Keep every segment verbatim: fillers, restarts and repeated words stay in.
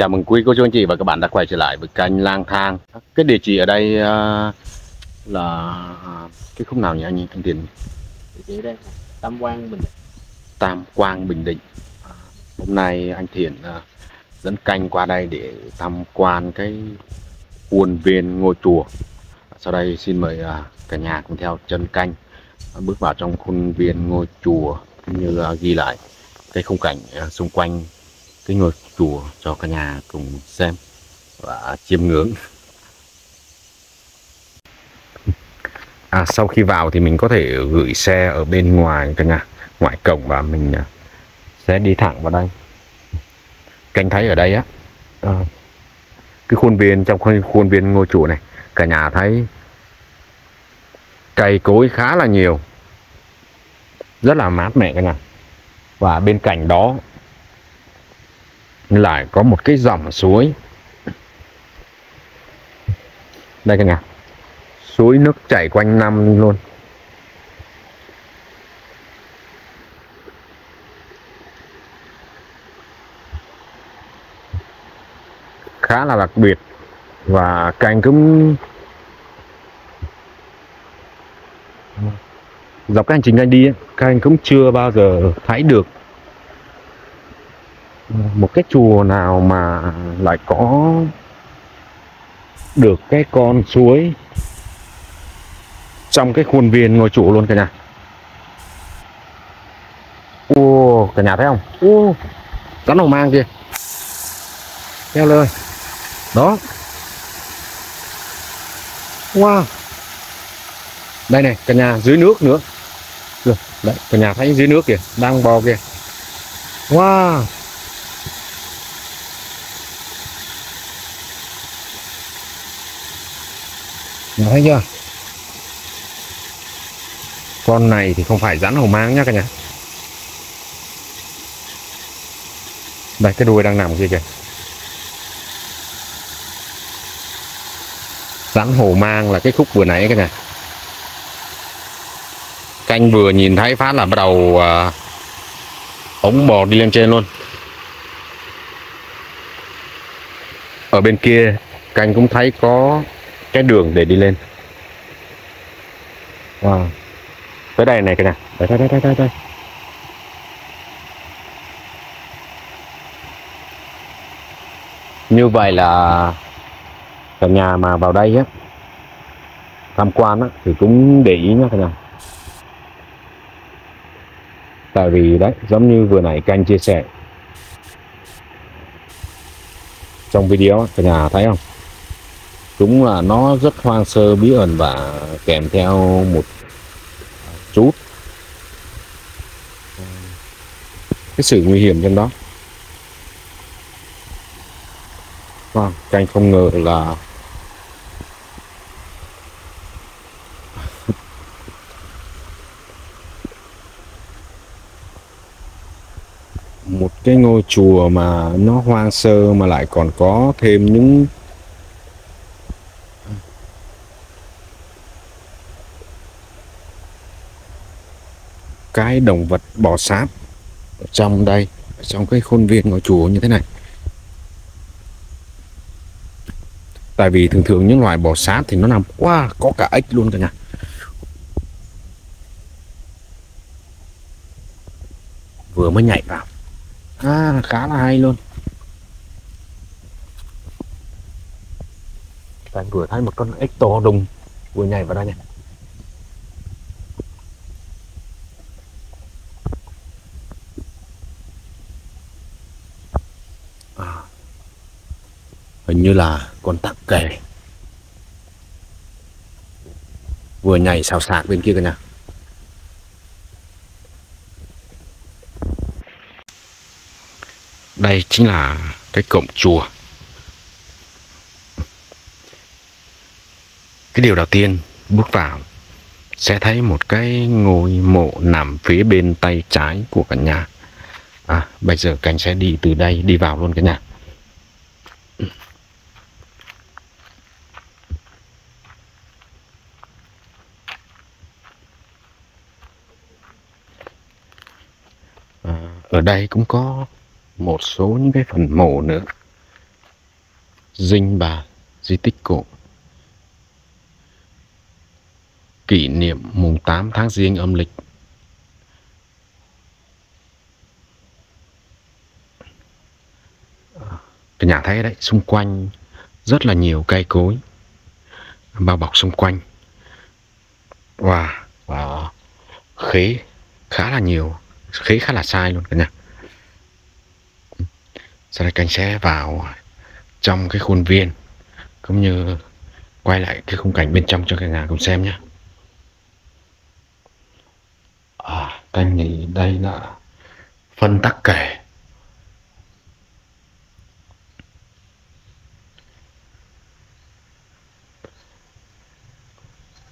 Chào mừng quý cô chú anh chị và các bạn đã quay trở lại với kênh Lang Thang. Cái địa chỉ ở đây uh, là cái khúc nào nhỉ anh Thanh Tiền? Địa chỉ ở đây Tam Quan, Bình Định. Tam Quan, Bình Định. À, hôm nay anh Thiện uh, dẫn canh qua đây để tham quan cái khuôn viên ngôi chùa. Sau đây xin mời uh, cả nhà cùng theo chân canh uh, bước vào trong khuôn viên ngôi chùa, cũng như uh, ghi lại cái khung cảnh uh, xung quanh cái ngôi chùa cho cả nhà cùng xem và chiêm ngưỡng. À, sau khi vào thì mình có thể gửi xe ở bên ngoài cả nhà, ngoài cổng, và mình sẽ đi thẳng vào đây. Canh thấy ở đây á, cái khuôn viên, trong khuôn viên ngôi chùa này, cả nhà thấy cây cối khá là nhiều, rất là mát mẻ cả nhà. Và bên cạnh đó lại có một cái dòng suối đây cả nhà, suối nước chảy quanh năm luôn. Khá là đặc biệt, và canh cũng dọc cái hành trình anh đi ấy, canh cũng chưa bao giờ thấy được một cái chùa nào mà lại có được cái con suối trong cái khuôn viên ngôi chùa luôn cả nhà. Ô, cả nhà thấy không? Ô, rắn hổ mang kìa, theo lời đó. Wow, đây này cả nhà, dưới nước nữa. Được, đấy cả nhà thấy dưới nước kìa, đang bò kìa. Wow, thấy chưa? Con này thì không phải rắn hổ mang nhá cả nhà. Đây cái đuôi đang nằm kia kìa. Rắn hổ mang là cái khúc vừa nãy cả nhà. Canh vừa nhìn thấy phát là bắt đầu à, ống bò đi lên trên luôn. Ở bên kia canh cũng thấy có cái đường để đi lên. Wow, tới đây này cái này, đây đây đây đây đây. Như vậy là cả nhà mà vào đây á, tham quan á, thì cũng để ý nhá cả nhà. Tại vì đấy, giống như vừa nãy canh chia sẻ trong video, cả nhà thấy không? Đúng là nó rất hoang sơ bí ẩn, và kèm theo một chút cái sự nguy hiểm trong đó. Wow, canh không ngờ là một cái ngôi chùa mà nó hoang sơ mà lại còn có thêm những cái động vật bò sát ở trong đây, ở trong cái khuôn viên ngôi chùa như thế này. Tại vì thường thường những loài bò sát thì nó nằm quá, wow, có cả ếch luôn cả nhà. Vừa mới nhảy vào, à, khá là hay luôn. Anh vừa thấy một con ếch to đùng vừa nhảy vào đây này. Hình như là con tắc kè vừa nhảy xào xạc bên kia cả nhà. Đây chính là cái cổng chùa. Cái điều đầu tiên bước vào sẽ thấy một cái ngôi mộ nằm phía bên tay trái của cả nhà. À, bây giờ cánh sẽ đi từ đây đi vào luôn cả nhà. Ở đây cũng có một số những cái phần mộ nữa. Danh bà di tích cổ. Kỷ niệm mùng tám tháng Giêng âm lịch. Cả nhà thấy đấy, xung quanh rất là nhiều cây cối bao bọc xung quanh. Wow, wow. Khế khá là nhiều, khế khá là sai luôn cả nhà. Sau đây Canh sẽ vào trong cái khuôn viên cũng như quay lại cái khung cảnh bên trong cho cả nhà cùng xem nhé. À, Canh nghĩ đây là phân tắc kè.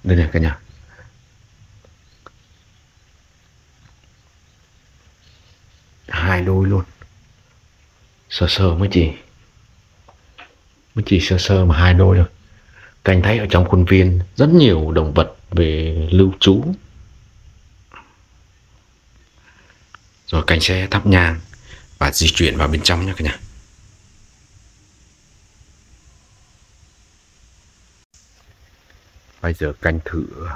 Đây nè cả nhà. Hai đôi luôn. Sơ sơ mới chỉ mới chỉ sơ sơ mà hai đôi thôi. Canh thấy ở trong khuôn viên rất nhiều động vật về lưu trú. Rồi Canh sẽ thắp nhang và di chuyển vào bên trong nhé cả nhà. Bây giờ Canh thử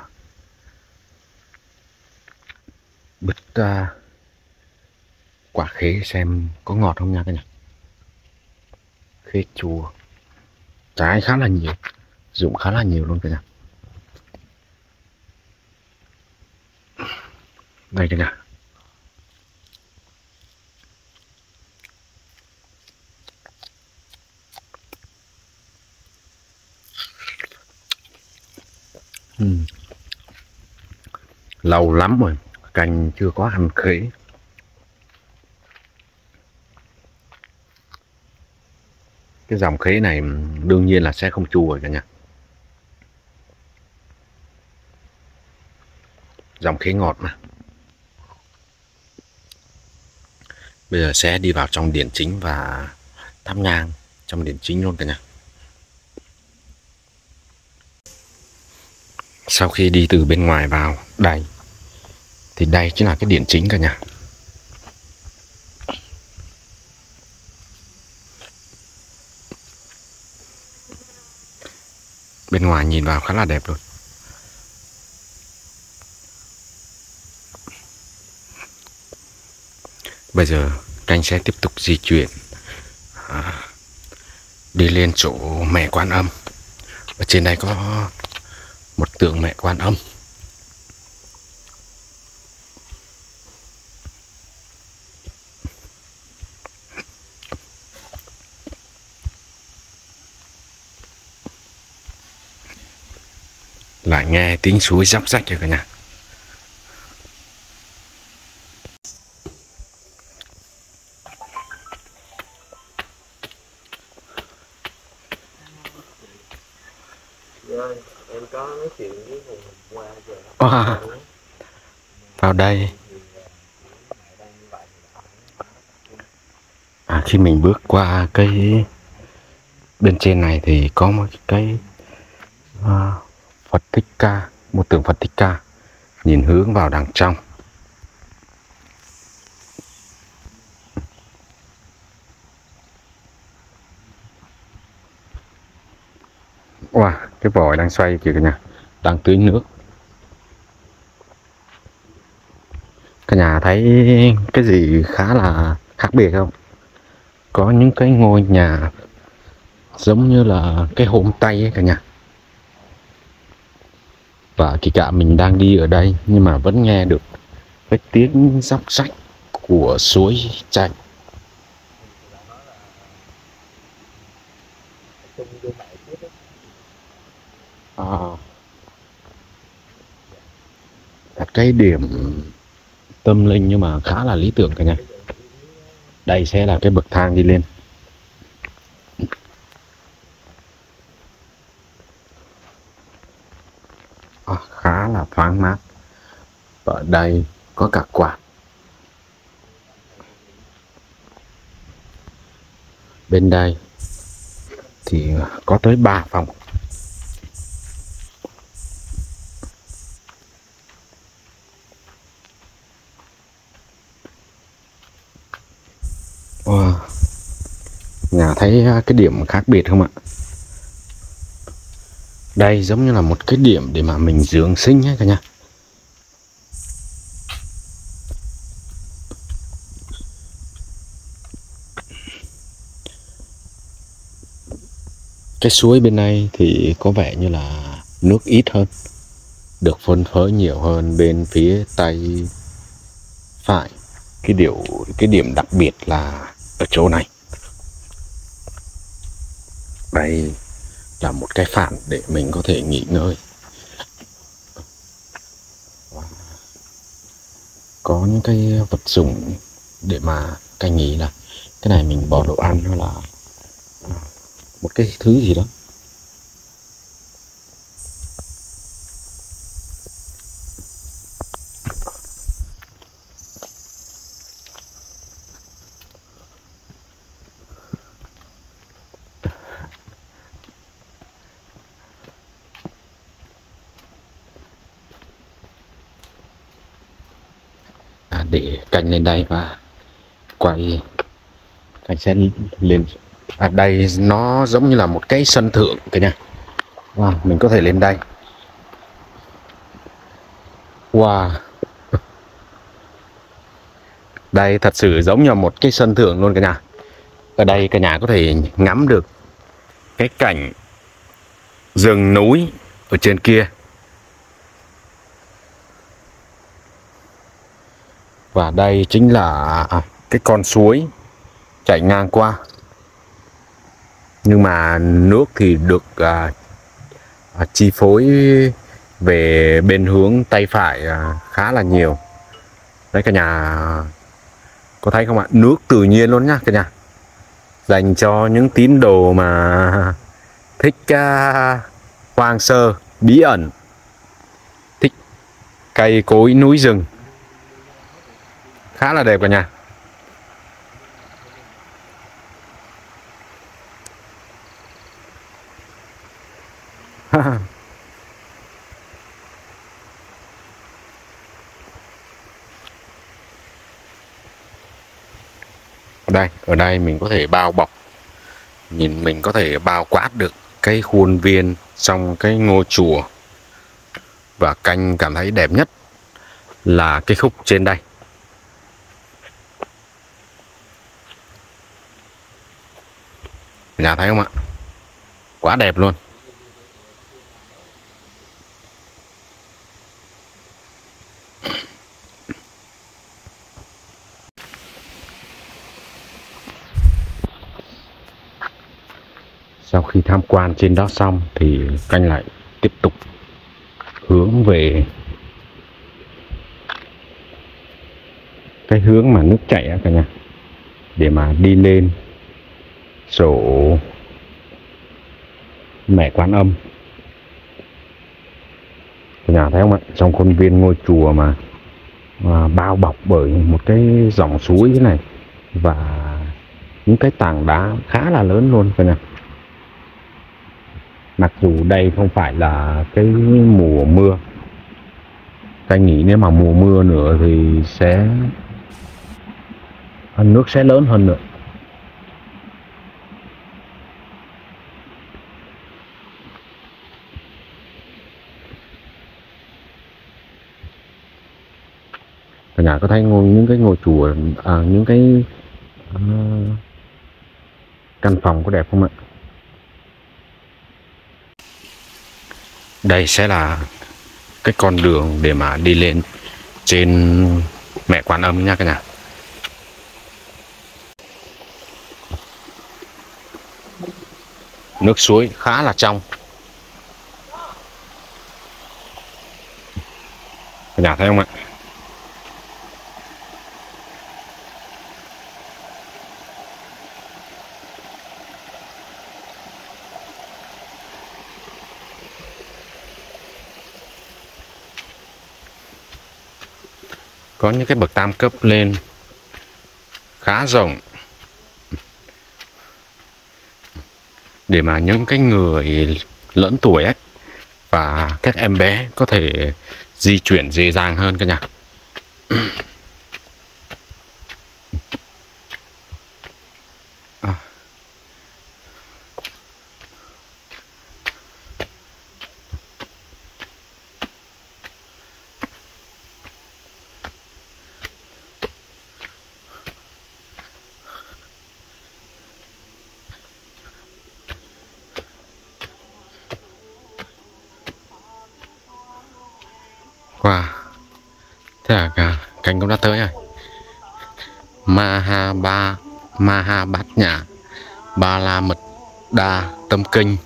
bứt uh, quả khế xem có ngọt không nha các nhà. Khế chua, trái khá là nhiều, dụng khá là nhiều luôn cả nhà. Đây cả nhà. Ừ. Lâu lắm rồi Canh chưa có ăn khế. Cái dòng khế này đương nhiên là sẽ không chua rồi cả nhà. Dòng khế ngọt mà. Bây giờ sẽ đi vào trong điện chính và thắp nhang trong điện chính luôn cả nhà. Sau khi đi từ bên ngoài vào đây thì đây chính là cái điện chính cả nhà. Bên ngoài nhìn vào khá là đẹp luôn. Bây giờ Canh sẽ tiếp tục di chuyển à, đi lên chỗ mẹ Quan Âm. Ở trên đây có một tượng mẹ Quan Âm. Lại nghe tiếng suối róc rách rồi cả nhà. Wow. Vào đây à, khi mình bước qua cái bên trên này thì có một cái uh, Phật Thích Ca, một tượng Phật Thích Ca nhìn hướng vào đằng trong. Wow, cái vòi đang xoay kìa cả nhà, đang tưới nước. Cả nhà thấy cái gì khá là khác biệt không? Có những cái ngôi nhà giống như là cái homestay ấy cả nhà. Và kể cả mình đang đi ở đây nhưng mà vẫn nghe được cái tiếng róc rách của suối chảy. À, đặt cái điểm tâm linh nhưng mà khá là lý tưởng cả nhà. Đây sẽ là cái bậc thang đi lên. À, khá là thoáng mát. Ở đây có cả quạt. Bên đây thì có tới ba phòng. Nhà thấy cái điểm khác biệt không ạ? Đây giống như là một cái điểm để mà mình dưỡng sinh ấy cả nhà. Cái suối bên này thì có vẻ như là nước ít hơn, được phân phối nhiều hơn bên phía tay phải. Cái điều cái điểm đặc biệt là ở chỗ này. Đây là một cái phản để mình có thể nghỉ ngơi. Có những cái vật dụng để mà canh nghỉ là cái này mình bỏ đồ ăn, nó là một cái thứ gì đó. Để Canh lên đây và quay. Canh sẽ lên ở à, đây nó giống như là một cái sân thượng cả nhà. Wow, mình có thể lên đây. Wow, đây thật sự giống như một cái sân thượng luôn cả nhà. Ở đây cả nhà có thể ngắm được cái cảnh rừng núi ở trên kia. Và đây chính là cái con suối chảy ngang qua. Nhưng mà nước thì được à, à, chi phối về bên hướng tay phải à, khá là nhiều. Đấy cả nhà có thấy không ạ? Nước tự nhiên luôn nhá cả nhà. Dành cho những tín đồ mà thích à, hoang sơ, bí ẩn, thích cây cối núi rừng. Khá là đẹp cả nhà. Đây, ở đây mình có thể bao bọc, nhìn mình có thể bao quát được cái khuôn viên trong cái ngôi chùa. Và Canh cảm thấy đẹp nhất là cái khúc trên đây. Nhà thấy không ạ? Quá đẹp luôn. Sau khi tham quan trên đó xong thì Canh lại tiếp tục hướng về cái hướng mà nước chảy á cả nhà, để mà đi lên chỗ mẹ Quan Âm. Cả nhà thấy không ạ? Trong khuôn viên ngôi chùa mà, mà bao bọc bởi một cái dòng suối thế này và những cái tảng đá khá là lớn luôn cả nhà. Mặc dù đây không phải là cái mùa mưa, Canh nghĩ nếu mà mùa mưa nữa thì sẽ nước sẽ lớn hơn nữa. Cả nhà có thấy ngôi những cái ngôi chùa, à, những cái à, căn phòng có đẹp không ạ? Đây sẽ là cái con đường để mà đi lên trên mẹ Quan Âm nha cả nhà. Nước suối khá là trong. Cả nhà thấy không ạ? Có những cái bậc tam cấp lên khá rộng để mà những cái người lớn tuổi ấy và các em bé có thể di chuyển dễ dàng hơn cả nhà. Wow, thế là cả cánh cũng đã tới rồi. Maha ba Maha bát nhã Ba la mật đa tâm kinh.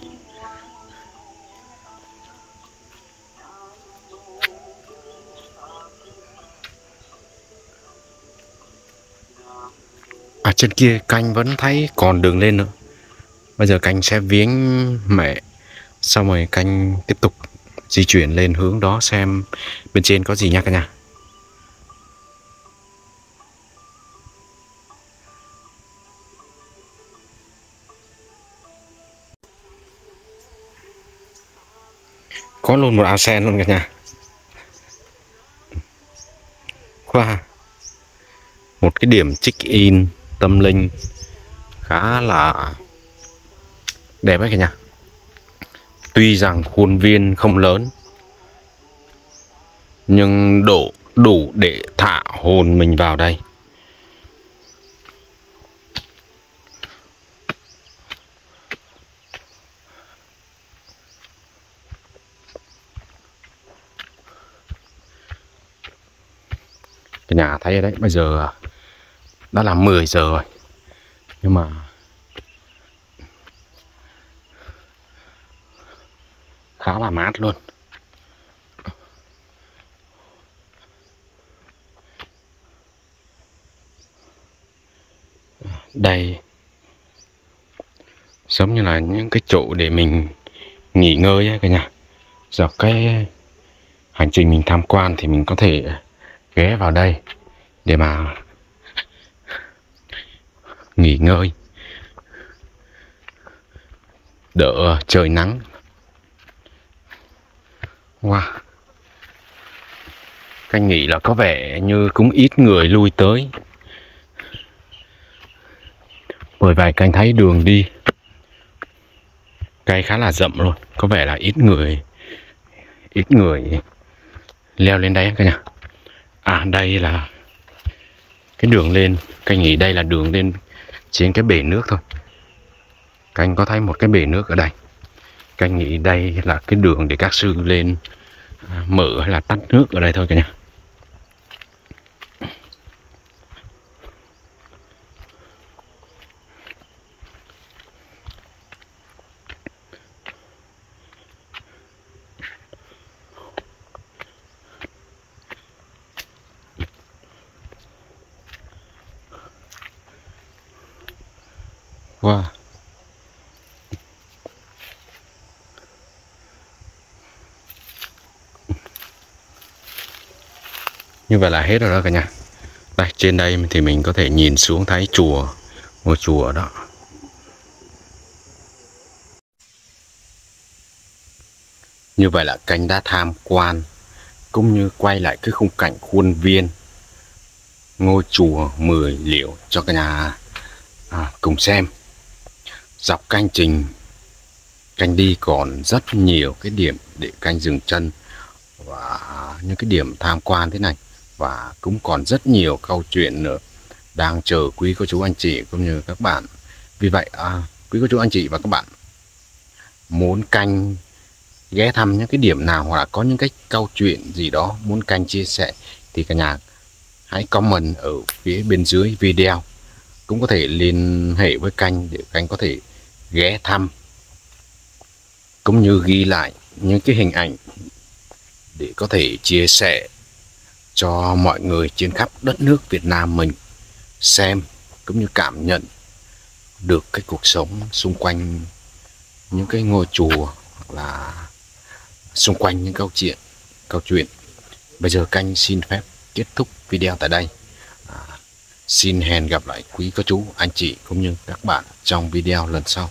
À, trên kia canh vẫn thấy còn đường lên nữa. Bây giờ canh sẽ viếng mẹ, xong rồi canh tiếp tục di chuyển lên hướng đó xem bên trên có gì nha cả nhà. Có luôn một áo sen luôn cả nhà. Qua một cái điểm check in tâm linh khá là đẹp đấy cả nhà. Tuy rằng khuôn viên không lớn nhưng độ đủ để thả hồn mình vào đây. Cả nhà thấy đấy, bây giờ đã là mười giờ rồi. Nhưng mà khá là mát luôn. Đây giống như là những cái chỗ để mình nghỉ ngơi ấy cả nhà. Giờ cái hành trình mình tham quan thì mình có thể ghé vào đây để mà nghỉ ngơi đỡ trời nắng. Wow, Canh nghĩ là có vẻ như cũng ít người lui tới, bởi vậy Canh thấy đường đi Canh khá là rộng luôn. Có vẻ là ít người Ít người leo lên đây cả nhà. À, đây là cái đường lên. Canh nghĩ đây là đường lên trên cái bể nước thôi. Canh có thấy một cái bể nước ở đây. Canh nghĩ đây là cái đường để các sư lên mở hay là tắt nước ở đây thôi cả nhà. Wow. Như vậy là hết rồi đó cả nhà. Đây, trên đây thì mình có thể nhìn xuống thấy chùa, ngôi chùa đó. Như vậy là Canh đã tham quan cũng như quay lại cái khung cảnh khuôn viên ngôi chùa Mười Liễu cho cả nhà à, cùng xem. Dọc Canh trình Canh đi còn rất nhiều cái điểm để Canh dừng chân và những cái điểm tham quan thế này, và cũng còn rất nhiều câu chuyện nữa đang chờ quý cô chú anh chị cũng như các bạn. Vì vậy à, quý cô chú anh chị và các bạn muốn Canh ghé thăm những cái điểm nào hoặc là có những cái câu chuyện gì đó muốn Canh chia sẻ thì cả nhà hãy comment ở phía bên dưới video, cũng có thể liên hệ với Canh để Canh có thể ghé thăm cũng như ghi lại những cái hình ảnh để có thể chia sẻ cho mọi người trên khắp đất nước Việt Nam mình xem cũng như cảm nhận được cái cuộc sống xung quanh những cái ngôi chùa hoặc là xung quanh những câu chuyện câu chuyện. Bây giờ Canh xin phép kết thúc video tại đây. À, xin hẹn gặp lại quý cô chú, anh chị cũng như các bạn trong video lần sau.